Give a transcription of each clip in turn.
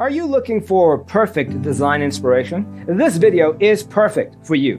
Are you looking for perfect design inspiration? This video is perfect for you.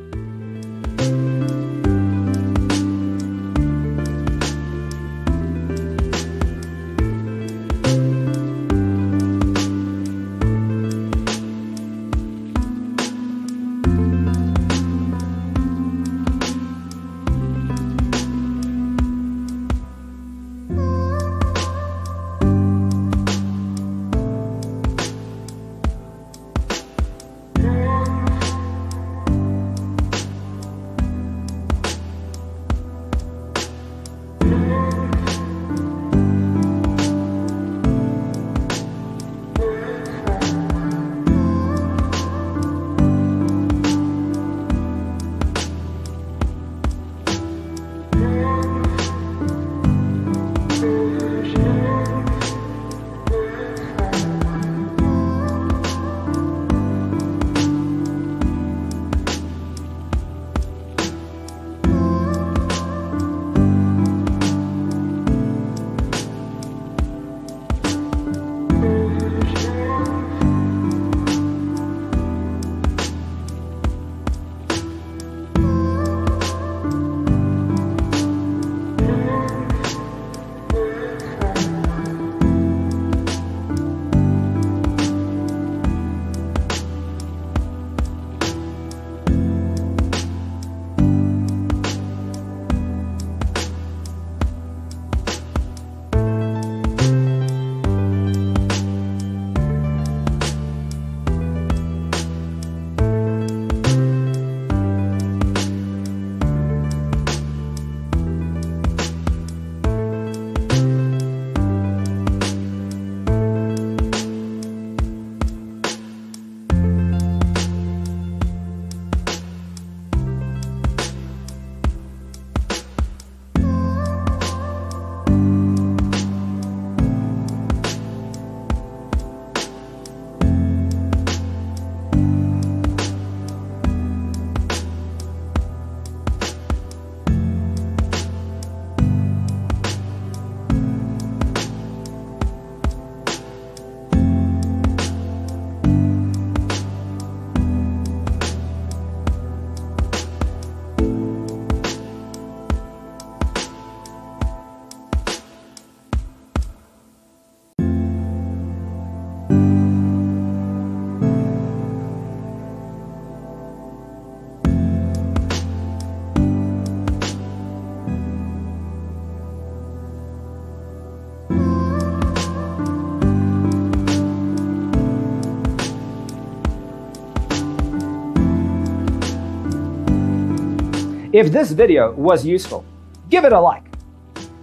If this video was useful, give it a like.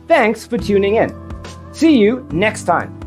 Thanks for tuning in. See you next time.